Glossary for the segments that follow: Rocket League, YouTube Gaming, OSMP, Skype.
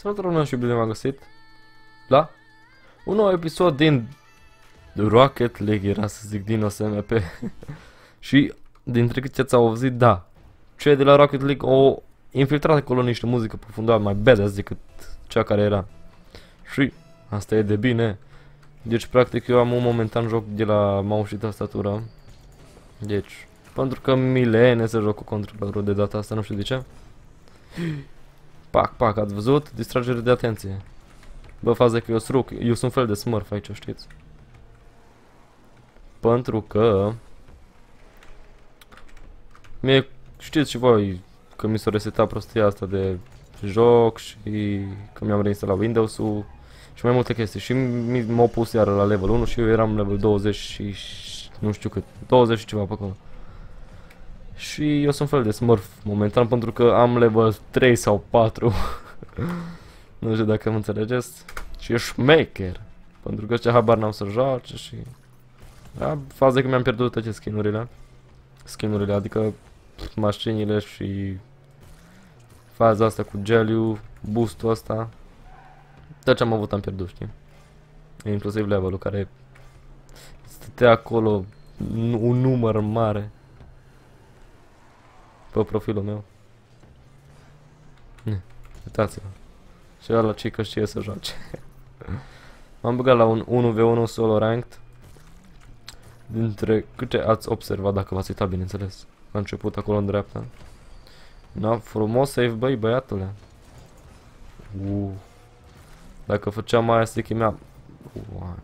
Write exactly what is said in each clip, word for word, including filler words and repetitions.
Salut român și bine v-am găsit la un nou episod din Rocket League, era să zic, din O S M P. Și dintre câte ați auzit, da, cei de la Rocket League au infiltrat acolo niște muzică pe fundal mai badass decât cea care era. Și asta e de bine. Deci practic eu am un momentan joc de la mouse și tastatura. Deci, pentru că mi leene să joc cu controlerul de data asta, nu știu de ce. Pac, pac, ați văzut? Distragere de atenție. Bă, faza că eu struc, eu sunt fel de smurf aici, știți? Pentru că... mie, știți și voi că mi s-a resetat prostia asta de joc și că mi-am reinstalat Windows-ul și mai multe chestii. Și m-au pus iară la level unu și eu eram level douăzeci și... nu știu cât, douăzeci și ceva pe acolo. Și eu sunt fel de smurf momentan pentru că am level trei sau patru. Nu știu dacă mă înțelegeți. Și e șmecher, pentru că ăștia habar n-au să joace și... da, faza că mi-am pierdut toate skin-urile. Skin-urile, adică mașinile și... faza asta cu geliu, boost-ul ăsta. Tot ce am avut am pierdut, știi? Inclusiv levelul care... stătea acolo un număr mare pe profilul meu. Ne, uitați-vă. Și ăla ce că știe să joace. M-am băgat la un unu v unu solo ranked. Dintre câte ați observat, dacă v-ați uitat, bineînțeles. La început acolo în dreapta. Na, frumos save, băi, băiatule. Uuu. Dacă făceam mai asta, chimea... uuu,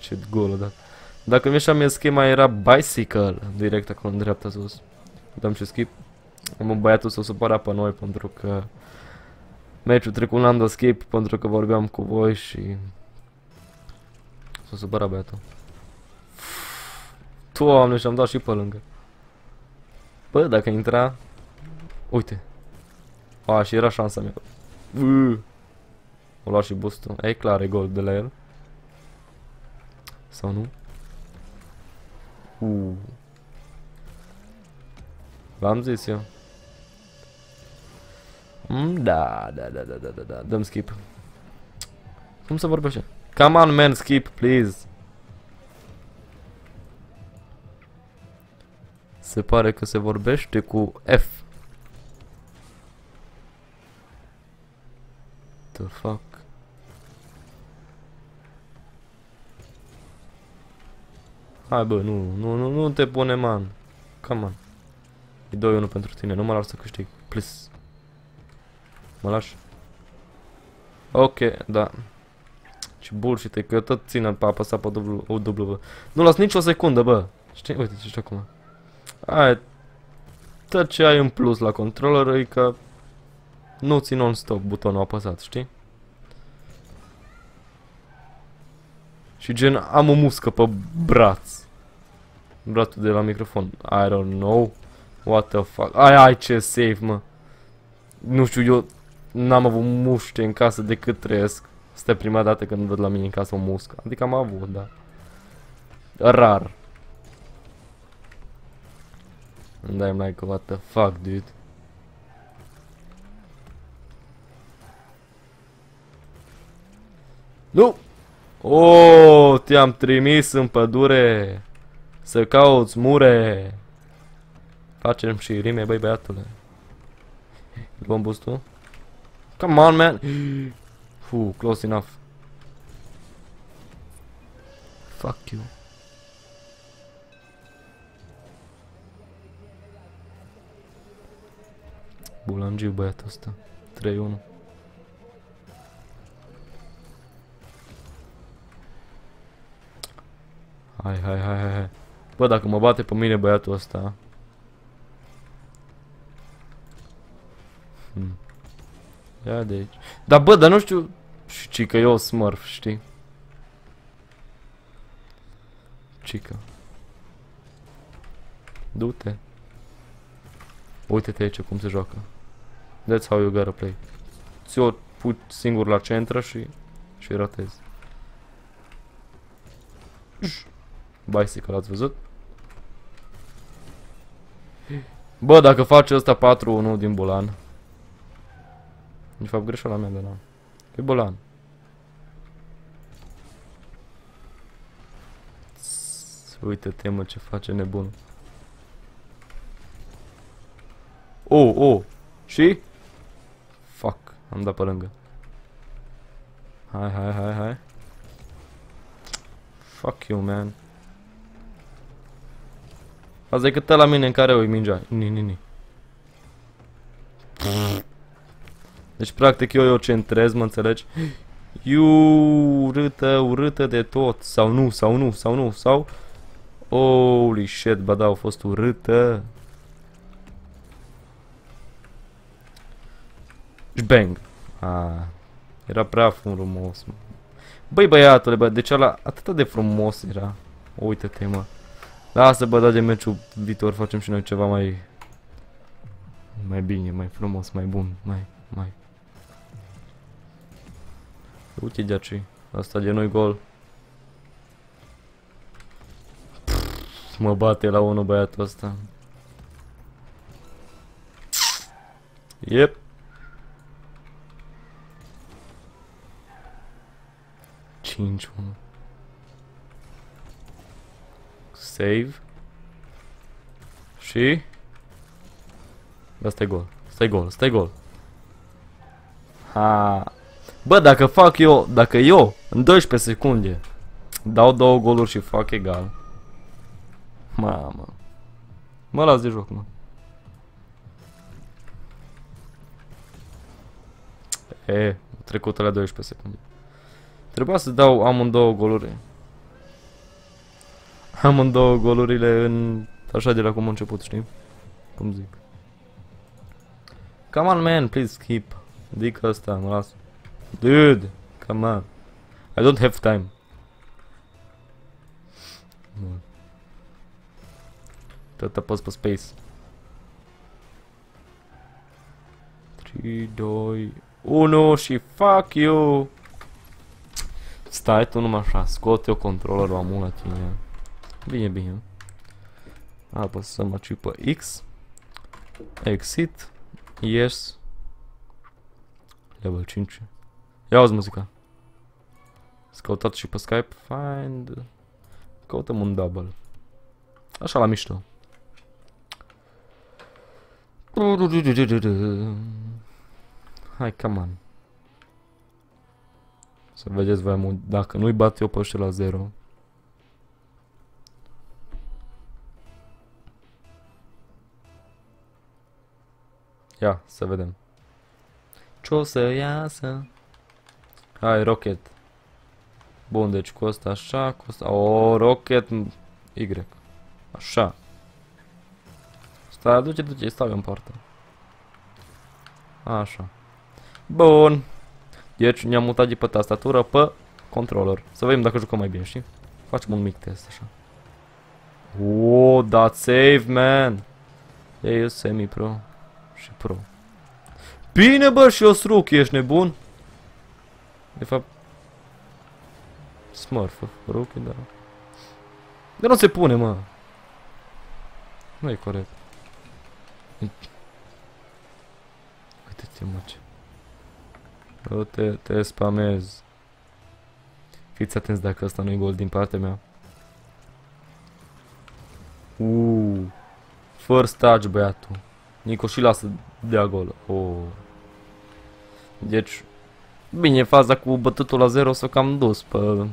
ce golă, da. Dacă mi-așam mie schema era bicycle, direct acolo în dreapta sus. Dăm și skip. Am băiatul s-o supăra pe noi pentru că meciul trecut n-am dat skip pentru că vorbeam cu voi și s-o supăra băiatul. Doamne, și-am dat și pe lângă. Bă, dacă intra... uite. A, și era șansa mea. O lua și boost-ul. E clar, e gol de la el. Sau nu? Uuu. V-am zis eu. Mm, da, da, da, da, da, da, dăm skip. Cum să vorbește? Come on, man, skip, please. Se pare că se vorbește cu F. The fuck? Hai, bă, nu, nu, nu, nu te pune, man. Come on. doi unu pentru tine, nu mă las să câștig, please. Mă lași? Ok, da. Ce bullshit, că tot ține pe apăsat pe W. Nu las nici o secundă, bă. Știi? Uite ce știu acum. Hai. Tot ce ai în plus la controller e că nu ții non-stop butonul apăsat, știi? Și gen, am o muscă pe braț. Brațul de la microfon. I don't know. What the fuck? Ai, ai ce save, mă. Nu știu, eu n-am avut muște în casă de cât trăiesc. Asta prima dată când văd la mine în casă o muscă. Adică am avut, da. Rar. And I'm like, what the fuck, dude? Nu! Oh, te-am trimis în pădure să cauți mure. Facem și rime, băi, băiatule. Luăm boost-ul. Come on, man. Fuuu, close enough. Fuck you. Bulangiu băiatul ăsta. trei unu. Hai, hai, hai, hai. Bă, dacă mă bate pe mine băiatul ăsta... Hmm. Ia de aici. Dar bă, dar nu știu cică, eu smurf, știi? Cică. Du-te. Uite-te aici cum se joacă. That's how you gotta play. Ți-o put singur la centră și și ratezi. Bicycle, ați văzut? Bă, dacă face ăsta patru unu din bulan. De fapt, greșeala mea, dar n-am. E bolan. Uite-te, mă, ce face nebunul. Oh, oh. Și? Fuck, am dat pe lângă. Hai, hai, hai, hai. Fuck you, man. Azi e cât la mine în care ui mingea. Ni, ni, ni. Deci, practic, eu eu centrez, mă înțelegi? Iu, urâtă, urâtă de tot. Sau nu, sau nu, sau nu, sau... Holy shit, bă, da, au fost urâtă. Bang. Ah, era prea frumos, mă. Băi, băiatule, bă, deci ăla atât de frumos era. Uite-te, mă. Lasă, bă, da, de meciul viitor facem și noi ceva mai... Mai bine, mai frumos, mai bun, mai, mai. Uite de aici. Asta de noi gol. Mă bate la unul băiatul ăsta. Yep. cinci unu. Save. Și... Asta-i gol. Asta-i gol. Asta-i gol. Ha. Bă, dacă fac eu, dacă eu, în doisprezece secunde, dau două goluri și fac egal. Mamă. Mă las de joc, mă. E, trecută la doisprezece secunde. Trebuia să dau amândouă goluri. Amândouă golurile în... Așa de la cum a început, știi? Cum zic. Come on, man, please skip. Dic asta, mă las. Dude, come on. I don't have time. Bun. Tot apăs pe space. trei, doi, unu și fuck you! Stai tu numai așa, scot eu controllerul, amul la tine. Bine, bine. Apăsăm aici pe X. Exit. Yes. Level cinci. Ia auzi muzica. S-a căutat și pe Skype. Find. Căutăm un double. Așa la mișto. Hai, come on. Să vedeți voi mult. Dacă nu-i bat eu pe ăștia la zero. Ia, să vedem. Ce o să iasă? Hai, Rocket. Bun, deci costă așa, costă... O, Rocket... Y. Așa. Stai, duce, duce, stai în poartă. Așa. Bun. Deci ne-am mutat de pe tastatură pe controller. Să vedem dacă jucăm mai bine, știi? Facem un mic test, așa. Wow, that's safe, man! Ei, eu semi-pro și pro. Bine, bă, și eu struc, ești nebun? De fapt... Smurf-ul, rookie, dar... Dar nu se pune, mă! Nu e corect. Uite-te, mă, ce... Eu te, te spamez. Fiți atenți dacă ăsta nu-i gol din partea mea. Uuu. First touch, băiatul. Nico și lasă de-a gol. Oh. Deci... Bine, faza cu bătătul la zero s-o cam dus pe...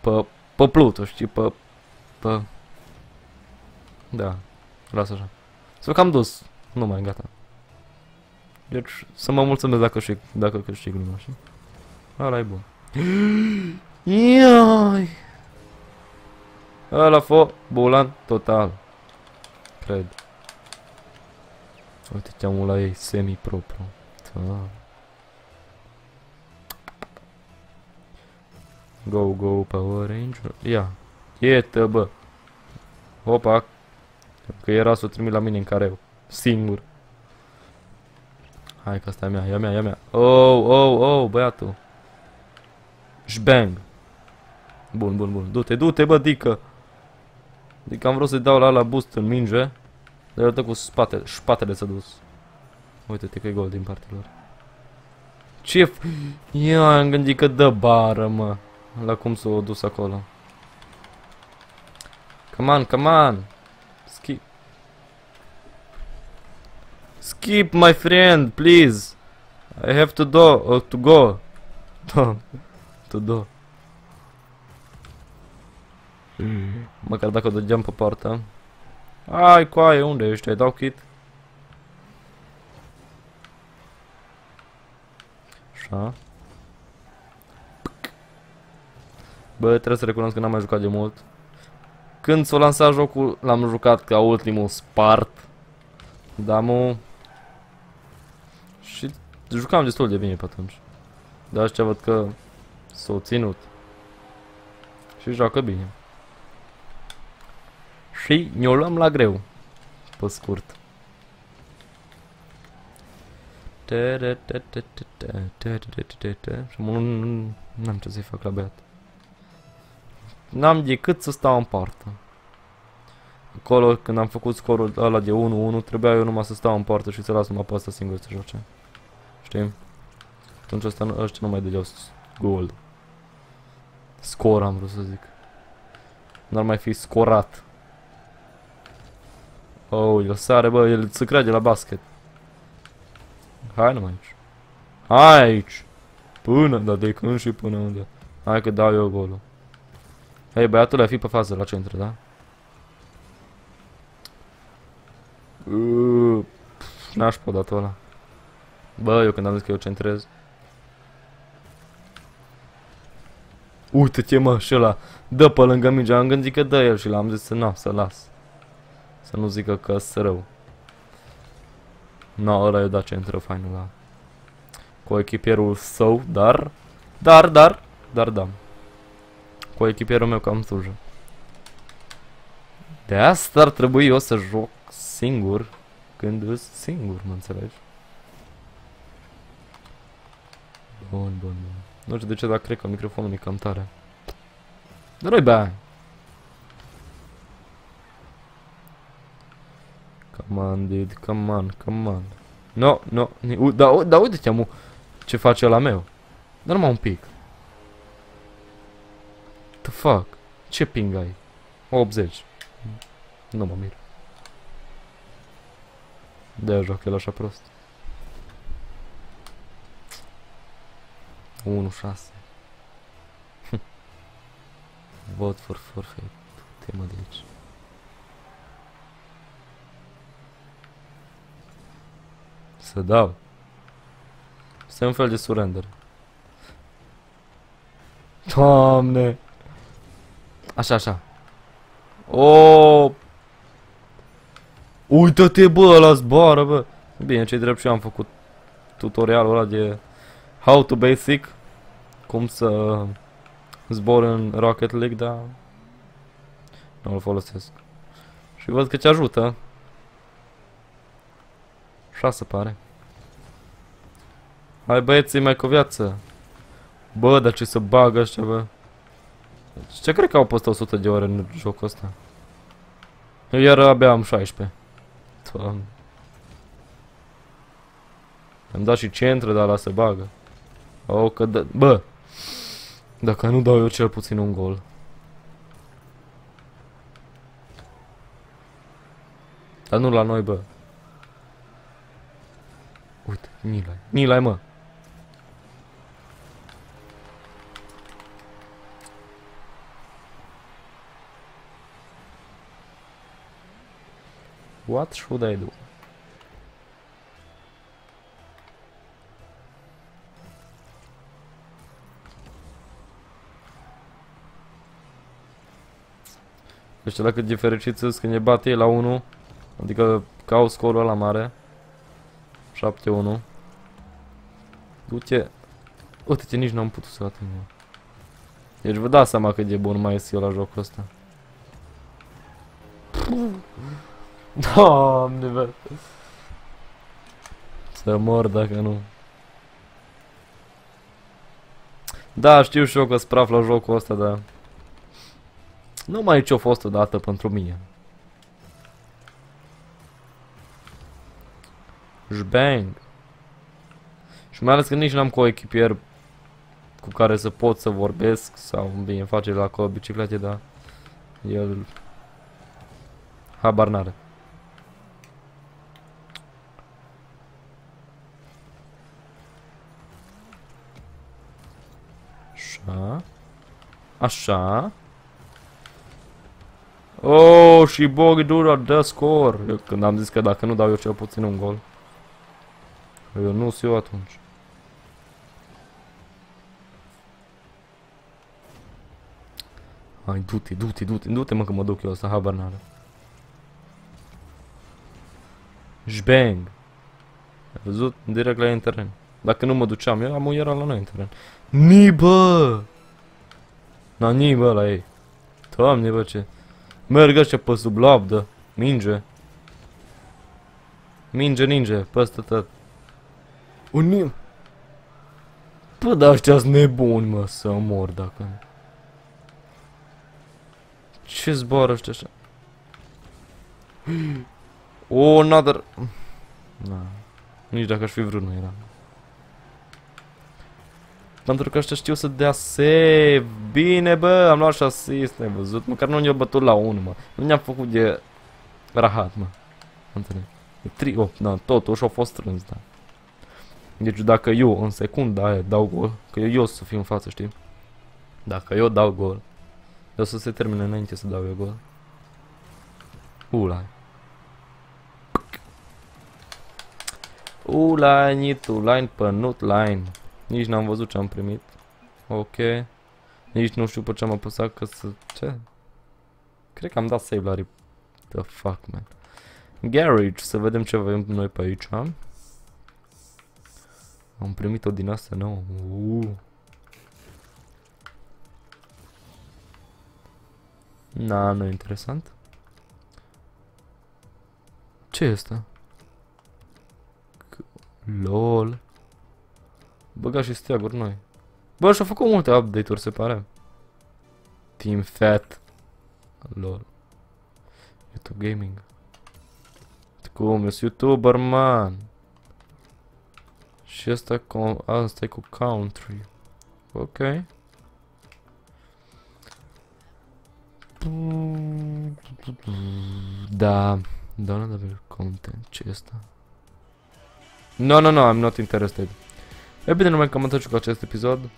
Pe... Pe Pluto, știi? Pe... Pe... Da. Lasă așa. S-o cam dus. Nu mai, gata. Deci, să mă mulțumesc dacă, și, dacă câștig lumea, știi? Ăla e bun. Ioi! Ăla fo bolan total. Cred. Uite-te amul la ei, semi-pro-pro. Da. Go, go, Power Ranger. Ia. Ietă, bă. Opa. Că era să o trimit la mine în careu. Singur. Hai că asta e mea, e mea, e mea. Oh, oh, oh, băiatul. Shbang. Bun, bun, bun. Du-te, du-te, bă, dică. Dică am vrut să-i dau la ala boost în minge. Dar el dă cu spatele, spatele s-a dus. Uite-te că e gol din partea lor. Ce... Eu am gândit că dă bară, mă. La cum s-o dus acolo. Come on, come on. Skip. Skip, my friend, please. I have to do... Uh, to go. To do. Măcar dacă o dăgeam pe partea. Ai, coaie, unde ești? Ai dau kit? Așa. Bă, trebuie să recunosc că n-am mai jucat de mult. Când s-o lansat jocul, l-am jucat ca ultimul spart. Damu. Și jucam destul de bine pe atunci. Dar ăștia văd că s-au ținut. Și joacă bine. Și ne-o luăm la greu. Pe scurt. Și n-am ce să-i fac la băiat. N-am decât să stau în partea. Acolo când am făcut scorul ăla de unu unu, trebuia eu numai să stau în partea și să las numai pe asta singur să joace. Știi? Atunci ăștia nu mai dădeau gol. Scor am vrut să zic. N-ar mai fi scorat. Oh, el sare, bă, el se crede la basket. Hai numai aici. Hai aici. Până, dar de când și până unde. Hai că dau eu golul. Hei, băiatul a fi pe fază la centru, da? N-aș pot dat ăla. Bă, eu când am zis că eu centrez. Uite-te, mă, și ăla. Dă pe lângă mingea, am gândit că dă el și l-am zis să nu, să las. Să nu zică că-s rău. No, ăla i-a dat centru fainul la. Cu echipierul său, dar... Dar, dar, dar, da. Cu echipierul meu cam slujă. De asta ar trebui eu să joc singur. Când îs singur, mă înțelegi? Bun, bun, bun. Nu știu de ce, dar cred că microfonul e cam tare. Dă-i bani! Come on, dude, come on, come on. No, no, da, da, uite-te, amu, ce face ăla meu. Dar numai un pic. The fuck? Ce ping ai? optzeci. Nu mă mir. De-aia joc el așa prost. unu șase. Vote for forfeit. Te mă de aici. Să dau. Este un fel de surrender. Doamne. Așa, așa. O. Uită-te, bă, la zboară, bă. Bine, ce-i drept și eu am făcut tutorialul ăla de How to Basic. Cum să zbor în Rocket League, dar nu-l folosesc. Și văd că te ajută. Așa se pare. Hai, băieții, mai cu viață. Bă, dar ce se bagă ăștia, bă. Ce cred că au postat o sută de ore în jocul ăsta? Eu iar abia am șaisprezece. Doamne. Am dat și centru, dar la se bagă. O, că dă... Bă! Dacă nu dau eu cel puțin un gol. Dar nu la noi, bă. Uite, Nilai. Nilai, mă. What should I do? Deci la cât de fericit sunt când ne bate ei la unu. Adică cau scorul ăla mare. șapte unu. Du-te. Uite-te, nici n-am putut să ating. Deci vă dați seama cât de bun mai este eu la jocul ăsta. Doamne, bă. Să mor dacă nu. Da, știu și eu că-s praf la jocul ăsta, dar... Numai ce-a fost odată pentru mine. Jbang. Și mai ales că nici n-am coechipier cu care să pot să vorbesc sau bine face la acolo biciclete, dar el habar n-are. Așa. Așa. Oh, și Bogdura dă scor. Eu când am zis că dacă nu dau eu cel puțin un gol. Eu nu sunt eu atunci. Hai, du-te, du-te, du-te, du-te mă că mă duc eu asta, habar n-are. Jbang. Ai văzut? Direct la ei în teren. Dacă nu mă duceam, era, mă, era la noi în teren. Nibă! Na, nibă la ei. Doamne, bă, ce... Merg așa pe sub labdă. Minge. Minge, ninge, peste tot. Unim. Bă, dar ăștia sunt nebuni, mă, să mor dacă... Ce zboară ăștia așa? Oh, nader. Na. Nici dacă aș fi vrut, nu era. Pentru că ăștia știu să dea save. Bine, bă, am luat și asist, n-ai văzut? Măcar nu ne-a bătut la unul, mă. Nu ne-am făcut de rahat, mă. Înțeleg. trei opt, da, totuși au fost strâns, da. Deci dacă eu în secunda aia dau gol, că eu, eu să fiu în față, știi? Dacă eu dau gol, eu să se termine înainte să dau eu gol. Ulai. Ulai, nit, ulain, pănut, line. Nici n-am văzut ce am primit. Ok. Nici nu știu pe ce am apăsat că să... Ce? Cred că am dat save la rip... The fuck, man. Garage. Să vedem ce avem noi pe aici. Am primit o din asta nouă. Uuuu. Na, nu e interesant. Ce este? Lol. Băga și steaguri noi. Bă, și-au făcut multe update-uri, se pare. Team Fat. Lol. YouTube Gaming. Cum, ești YouTuber, man. Și asta cu, asta e cu Country. Ok. Da. Da, nu avem content. Ce e asta? No, no, no, I'm not interested. E bine, numai că am atât cu acest episod.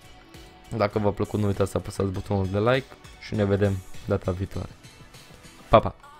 Dacă v-a plăcut, nu uitați să apăsați butonul de like și ne vedem data viitoare. Pa, pa!